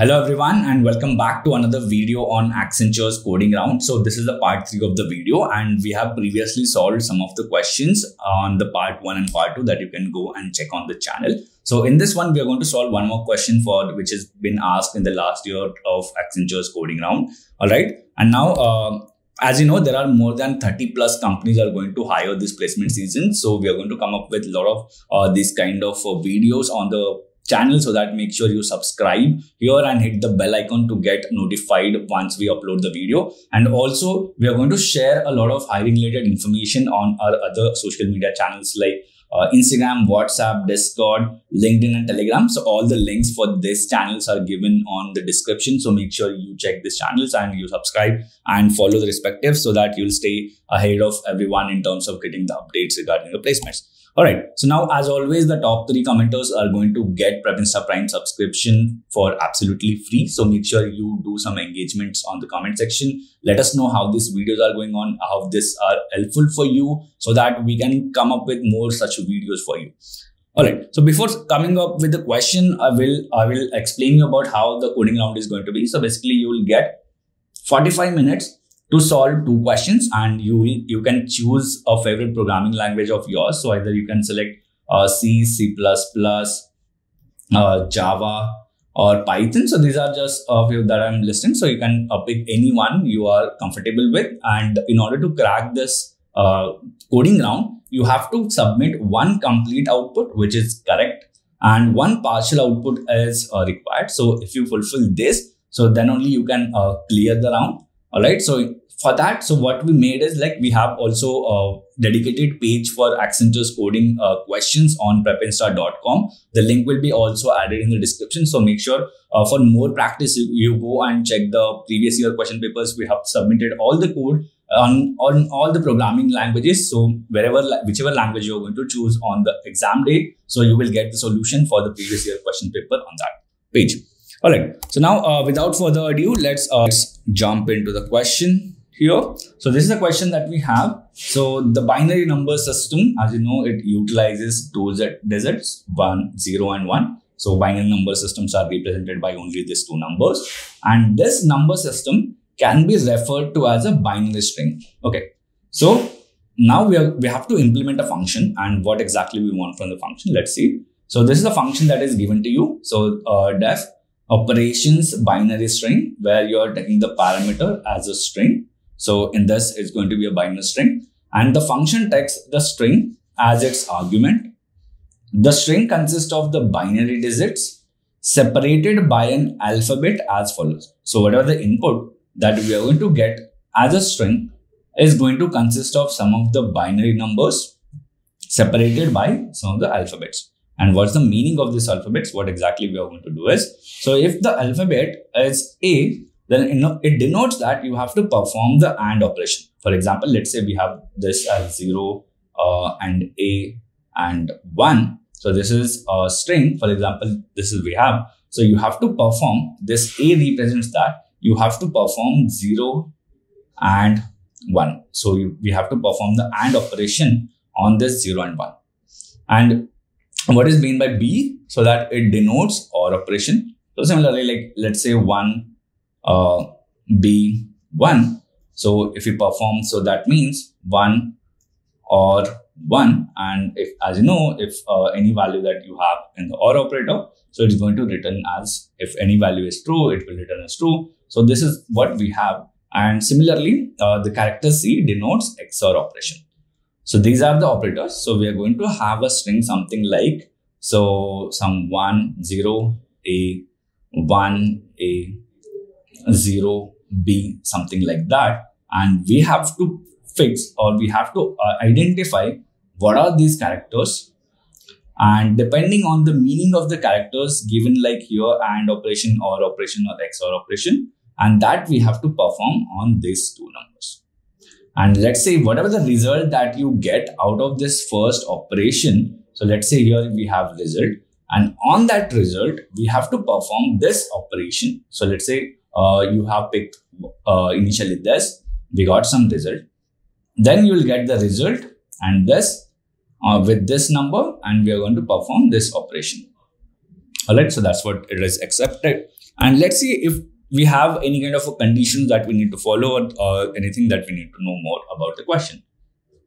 Hello everyone and welcome back to another video on Accenture's coding round. So this is the part 3 of the video and we have previously solved some of the questions on the part 1 and part 2 that you can go and check on the channel. So in this one, we are going to solve one more question which has been asked in the last year of Accenture's coding round. All right. And now, as you know, there are more than 30 plus companies are going to hire this placement season. So we are going to come up with a lot of these kind of videos on the channel, so that make sure you subscribe here and hit the bell icon to get notified once we upload the video. And also we are going to share a lot of hiring related information on our other social media channels like Instagram, WhatsApp, Discord, LinkedIn and Telegram. So all the links for these channels are given on the description. So make sure you check these channels and you subscribe and follow the respective so that you'll stay ahead of everyone in terms of getting the updates regarding the placements. All right. So now, as always, the top 3 commenters are going to get PrepInsta Prime subscription for absolutely free. So make sure you do some engagements on the comment section. Let us know how these videos are going on, how these are helpful for you so that we can come up with more such videos for you. All right. So before coming up with the question, I will explain you about how the coding round is going to be. So basically you will get 45 minutes to solve 2 questions and you can choose a favorite programming language of yours. So either you can select C, C++, Java or Python. So these are just a few that I'm listing. So you can pick any one you are comfortable with. And in order to crack this coding round, you have to submit 1 complete output, which is correct, and 1 partial output is required. So if you fulfill this, so then only you can clear the round. All right. So for that, so what we made is like we have also a dedicated page for Accenture's coding questions on prepinsta.com. The link will be also added in the description. So make sure for more practice, you go and check the previous year question papers. We have submitted all the code on all the programming languages. So whichever language you're going to choose on the exam day. So you will get the solution for the previous year question paper on that page. All right. So now, without further ado, let's jump into the question here. So this is the question that we have. So the binary number system, as you know, it utilizes 2 digits, 1, 0, and 1. So binary number systems are represented by only these 2 numbers. And this number system can be referred to as a binary string. Okay. So now we have to implement a function, and what exactly we want from the function. Let's see. So this is the function that is given to you. So def operations binary string, where you are taking the parameter as a string. So in this, it's going to be a binary string, and the function takes the string as its argument. The string consists of the binary digits separated by an alphabet as follows. So whatever the input that we are going to get as a string is going to consist of some of the binary numbers separated by some of the alphabets. And what's the meaning of these alphabets? What exactly we are going to do is, so if the alphabet is A, then it denotes that you have to perform the AND operation. For example, let's say we have this as 0 and A and 1. So this is a string. For example, this is we have. So you have to perform this. A represents that you have to perform 0 and 1. So we have to perform the AND operation on this 0 and 1. And what is meant by B? So that it denotes OR operation. So similarly, like let's say 1 B 1. So if you perform, so that means 1 OR 1. And if, as you know, if any value that you have in the OR operator, so it's going to return as, if any value is true, it will return as true. So this is what we have. And similarly, the character C denotes XOR operation. So these are the operators. So we are going to have a string something like, so some 1 0 A 1 A 0 B, something like that. And we have to fix, or we have to identify what are these characters. And depending on the meaning of the characters given, like here AND operation, OR operation or XOR operation, and that we have to perform on these 2 numbers. And let's say whatever the result that you get out of this first operation. So let's say here we have result, and on that result, we have to perform this operation. So let's say you have picked initially this, we got some result. Then you will get the result and this with this number, and we are going to perform this operation. All right. So that's what it is accepted. And let's see if we have any kind of a condition that we need to follow or anything that we need to know more about the question.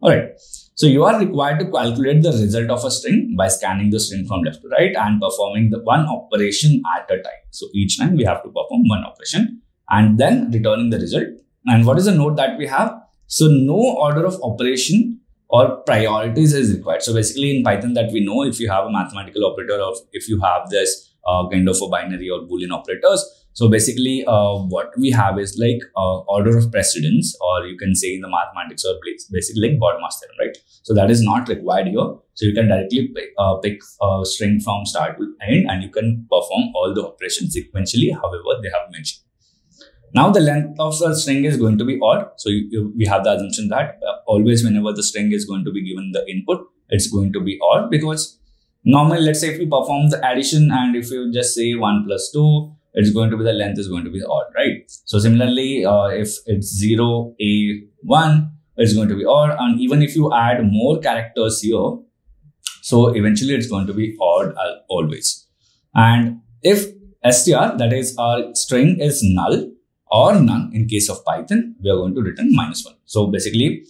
All right. So you are required to calculate the result of a string by scanning the string from left to right and performing the one operation at a time. So each time we have to perform one operation and then returning the result. And what is the note that we have? So no order of operation or priorities is required. So basically in Python that we know, if you have a mathematical operator or if you have this kind of a binary or Boolean operators, so basically what we have is like order of precedence, or you can say in the mathematics or basically like Bodmer's theorem, right? So that is not required here. So you can directly pick a string from start to end and you can perform all the operations sequentially, however they have mentioned. Now the length of the string is going to be odd. So we have the assumption that always whenever the string is going to be given the input, it's going to be odd, because normally, let's say if we perform the addition and if you just say 1 plus 2, it's going to be, the length is going to be odd, right? So similarly, if it's 0, A, 1, it's going to be odd. And even if you add more characters here, so eventually it's going to be odd always. And if str, that is our string, is null or none in case of Python, we are going to return -1. So basically,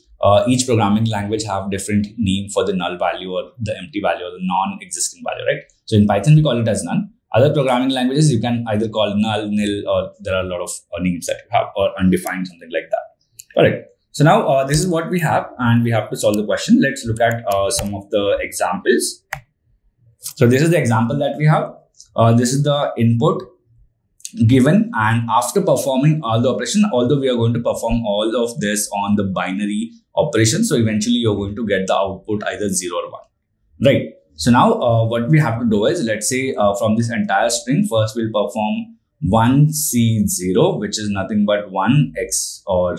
each programming language have different name for the null value or the empty value or the non-existing value, right? So in Python, we call it as none. Other programming languages, you can either call null, nil, or there are a lot of names that you have, or undefined, something like that. All right. So now this is what we have, and we have to solve the question. Let's look at some of the examples. So this is the example that we have. This is the input given, and after performing all the operation, although we are going to perform all of this on the binary operation, so eventually you're going to get the output either 0 or 1, right? So now what we have to do is, let's say from this entire string, first we'll perform 1C0, which is nothing but 1 X or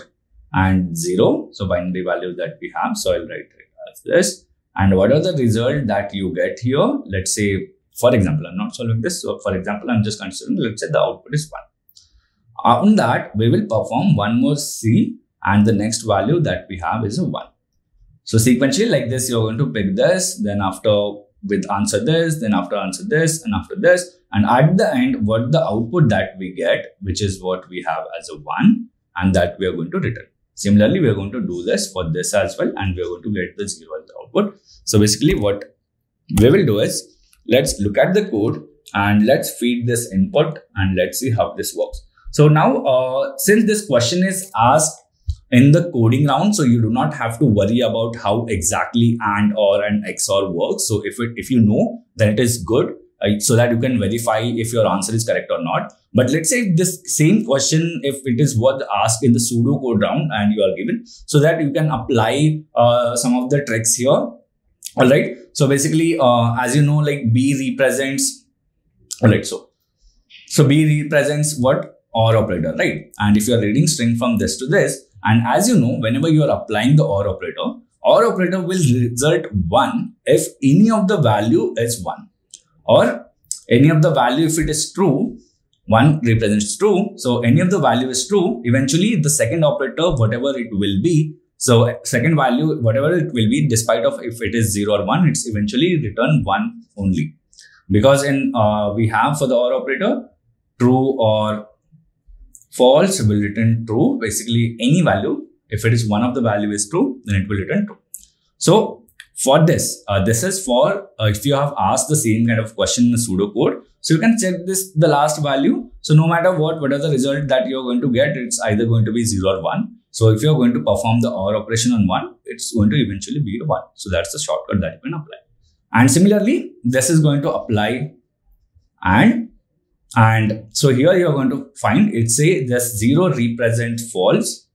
and 0. So binary value that we have. So I'll write it as this. And what are the result that you get here? Let's say, for example, I'm not solving this. So for example, I'm just considering, let's say the output is 1. On that, we will perform one more C, and the next value that we have is a 1. So sequentially like this, you're going to pick this, then after with answer this, then after answer this, and after this. And at the end, what the output that we get, which is what we have as a 1, and that we are going to return. Similarly, we are going to do this for this as well, and we are going to get the 0 as the output. So basically what we will do is, let's look at the code and let's feed this input and let's see how this works. So now, since this question is asked in the coding round, so you do not have to worry about how exactly and or and XOR works. So if you know, then it is good, right? So that you can verify if your answer is correct or not. But let's say this same question, if it is what asked in the pseudo code round and you are given, so that you can apply some of the tricks here. All right. So basically, as you know, like B represents, all right. So B represents what? OR operator, right? And if you are reading string from this to this, and as you know, whenever you are applying the OR operator will result 1 if any of the value is 1, or any of the value if it is true, 1 represents true. So any of the value is true, eventually the second operator, whatever it will be, so second value, whatever it will be, despite of if it is 0 or 1, it's eventually return 1 only. Because in we have for the OR operator, true or false will return true. Basically, any value, if it is one of the value is true, then it will return true. So for this, this is for if you have asked the same kind of question in the pseudocode. So you can check this, the last value. So no matter what are the result that you're going to get, it's either going to be 0 or 1. So if you're going to perform the OR operation on 1, it's going to eventually be a 1. So that's the shortcut that you can apply. And similarly, this is going to apply and so here you're going to find it say this 0 represents false.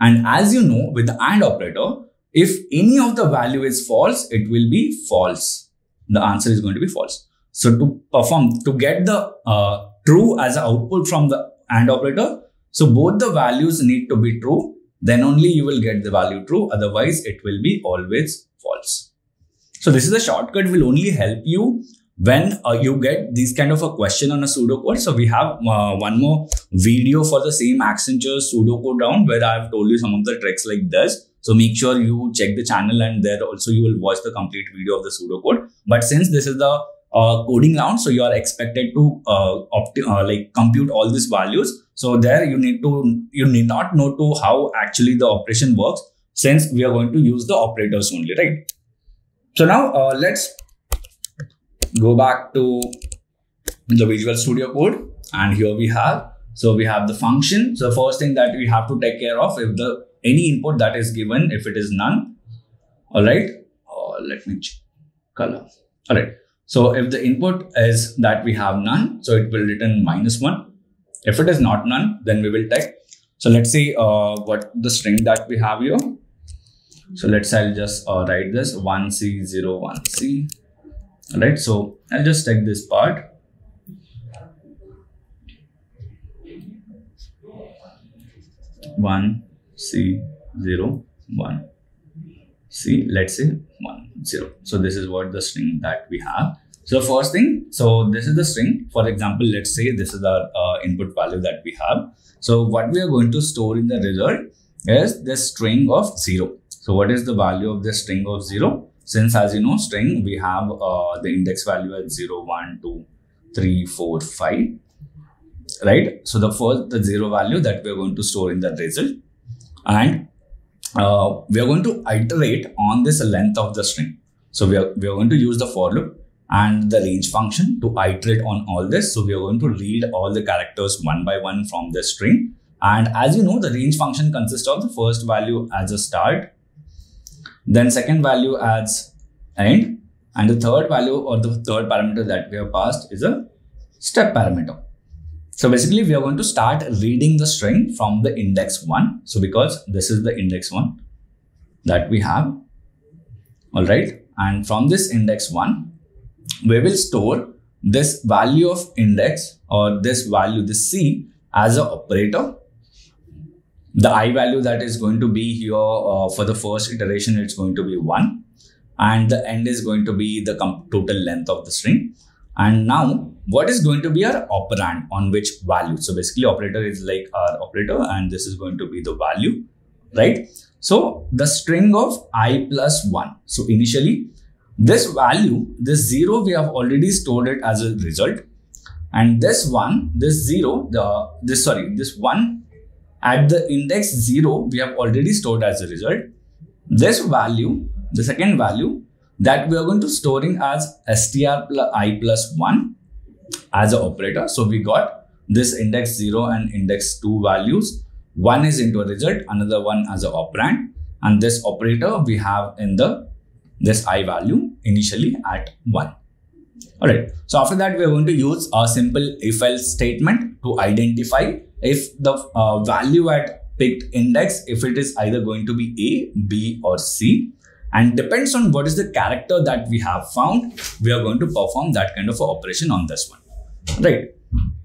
And as you know, with the AND operator, if any of the value is false, it will be false. The answer is going to be false. So to get the true as an output from the AND operator, so both the values need to be true. Then only you will get the value true. Otherwise, it will be always false. So this is a shortcut will only help you when you get these kind of a question on a pseudocode. So we have one more video for the same Accenture pseudocode round where I've told you some of the tricks like this. So make sure you check the channel and there also you will watch the complete video of the pseudocode. But since this is the coding round. So you are expected to compute all these values. So there you need not know to how actually the operation works, since we are going to use the operators only, right? So now let's go back to the Visual Studio Code, and here we have, so we have the function. So first thing that we have to take care of, if the any input that is given, if it is none, all right, let me check color. All right, so if the input is that we have none, so it will return -1. If it is not none, then we will take. So let's see what the string that we have here. So let's I'll just write this 1C01C. All right, so I'll just take this part. Let's say 10. So this is what the string that we have. So first thing, so this is the string. For example, let's say this is our input value that we have. So what we are going to store in the result is this string of 0. So what is the value of this string of 0? Since, as you know, string, we have the index value as 0, 1, 2, 3, 4, 5, right? So the first, the 0 value that we are going to store in the result, and we are going to iterate on this length of the string. So we are going to use the for loop and the range function to iterate on all this. So we are going to read all the characters one by one from the string. And as you know, the range function consists of the first value as a start, then second value as end, and the third value or the third parameter that we have passed is a step parameter. So basically we are going to start reading the string from the index 1. So because this is the index 1 that we have. All right. And from this index 1, we will store this value of index, or this value, this C, as an operator. The I value that is going to be here for the first iteration, it's going to be 1. And the end is going to be the total length of the string. And now what is going to be our operand on which value? So basically operator is like our operator, and this is going to be the value, right? So the string of I plus 1. So initially this value, this 0, we have already stored it as a result. And this 1, this 0, this 1 at the index 0, we have already stored as a result. This value, the second value, that we are going to storing as str I plus 1 as an operator. So we got this index 0 and index 2 values. One is into a result, another one as an operand. And this operator we have in the this I value initially at 1. All right. So after that, we are going to use a simple if-else statement to identify if the value at picked index, if it is either going to be A, B, or C. And depends on what is the character that we have found, we are going to perform that kind of operation on this one, right?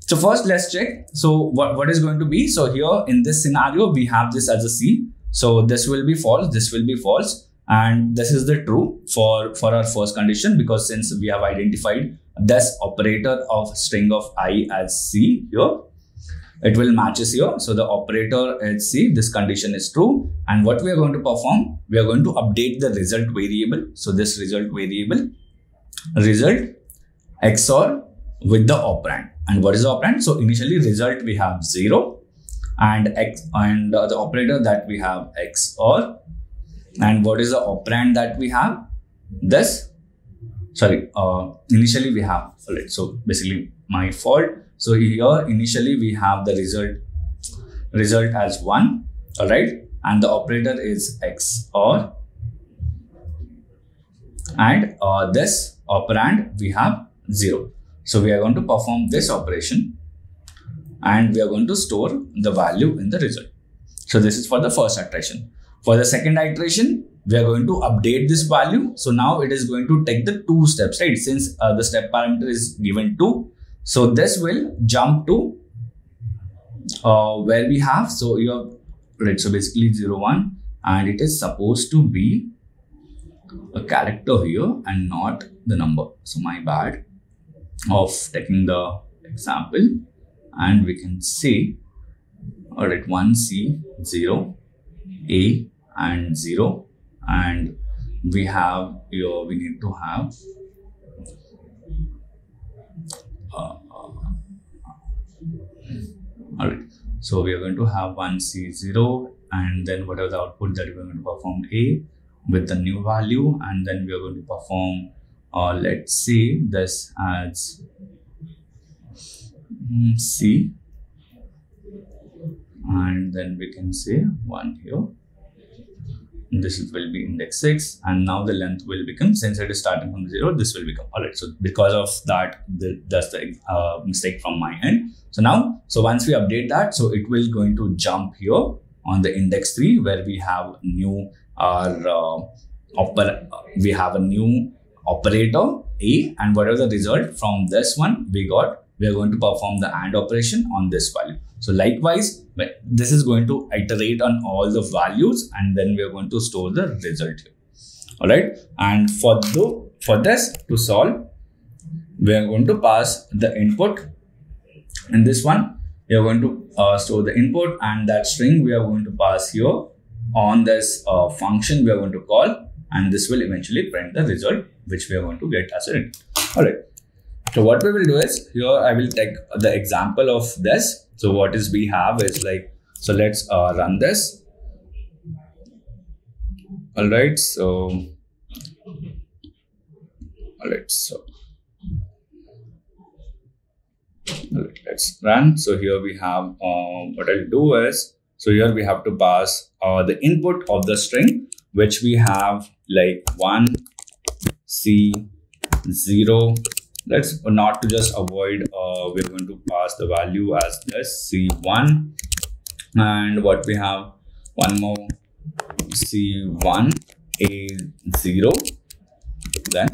So first let's check. So what is going to be? So here in this scenario, we have this as a C. So this will be false, this will be false. And this is the true for our first condition, because since we have identified this operator of string of I as C here, it will matches here. So the operator is C, this condition is true. And what we are going to perform, we are going to update the result variable. So this result variable, result XOR with the operand. And what is the operand? So initially result we have 0 and X, and the operator that we have XOR. And what is the operand that we have? Initially we have, all right, so basically my fault. So here initially we have the result as 1, all right, and the operator is XOR, and this operand we have 0. So we are going to perform this operation, and we are going to store the value in the result. So this is for the first iteration. For the second iteration, we are going to update this value. So now it is going to take the 2 steps, right? Since the step parameter is given 2, so this will jump to where we have. So you have, right, so basically 0, 1, and it is supposed to be a character here and not the number. So my bad of taking the example, and we can say, all right, 1C 0 A and 0, and we have here, we need to have All right, so we are going to have 1C0 and then whatever the output that we're going to perform A with the new value, and then we are going to perform let's say this as C, and then we can say 1 here. This will be index 6, and now the length will become, since it is starting from 0, this will become, all right. So because of that, that's the mistake from my end. So now, so once we update that, so it will going to jump here on the index 3 where we have new we have a new operator A, and whatever the result from this one we got, we are going to perform the AND operation on this value. So likewise, this is going to iterate on all the values, and then we are going to store the result here. All right. And for this to solve, we are going to pass the input. In this one, we are going to store the input, and that string we are going to pass here on this function we are going to call, and this will eventually print the result which we are going to get as a result. All right. So what we will do is, here I will take the example of this. So what is we have is like, so let's run this. All right. So, all right. So, all right, let's run. So here we have, what I'll do is, so here we have to pass the input of the string, which we have like 1C0. Let's not to just avoid, we're going to pass the value as this C1, and what we have one more C1 A0, then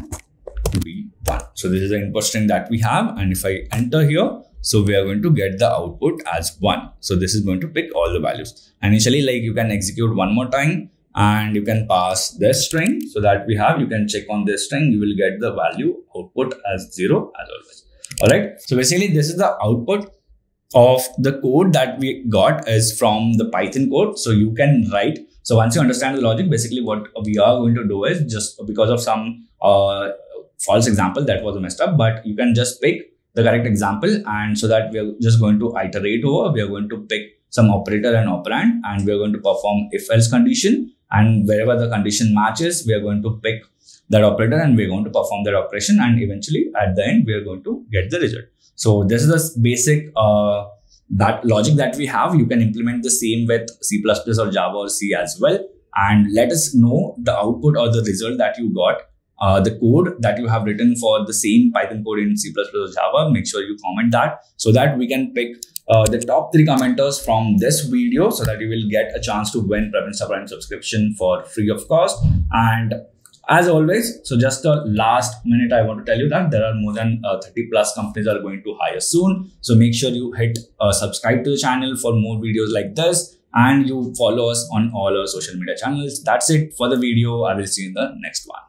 B1. So this is the input string that we have, and if I enter here, so we are going to get the output as 1. So this is going to pick all the values. Initially, like you can execute one more time, and you can pass this string so that we have, you can check on this string, you will get the value output as 0 as always. All right. So basically this is the output of the code that we got is from the Python code. So you can write. So once you understand the logic, basically what we are going to do is, just because of some false example that was messed up, but you can just pick the correct example. And so that we are just going to iterate over, we are going to pick some operator and operand, and we are going to perform if else condition. And wherever the condition matches, we are going to pick that operator and we're going to perform that operation. And eventually at the end, we are going to get the result. So this is the basic that logic that we have. You can implement the same with C++ or Java or C as well. And let us know the output or the result that you got, the code that you have written for the same Python code in C++ or Java. Make sure you comment that so that we can pick the top 3 commenters from this video, so that you will get a chance to win PrepInsta Prime subscription for free of cost. And as always, so just the last minute, I want to tell you that there are more than 30+ companies are going to hire soon. So make sure you hit subscribe to the channel for more videos like this, and you follow us on all our social media channels. That's it for the video. I will see you in the next one.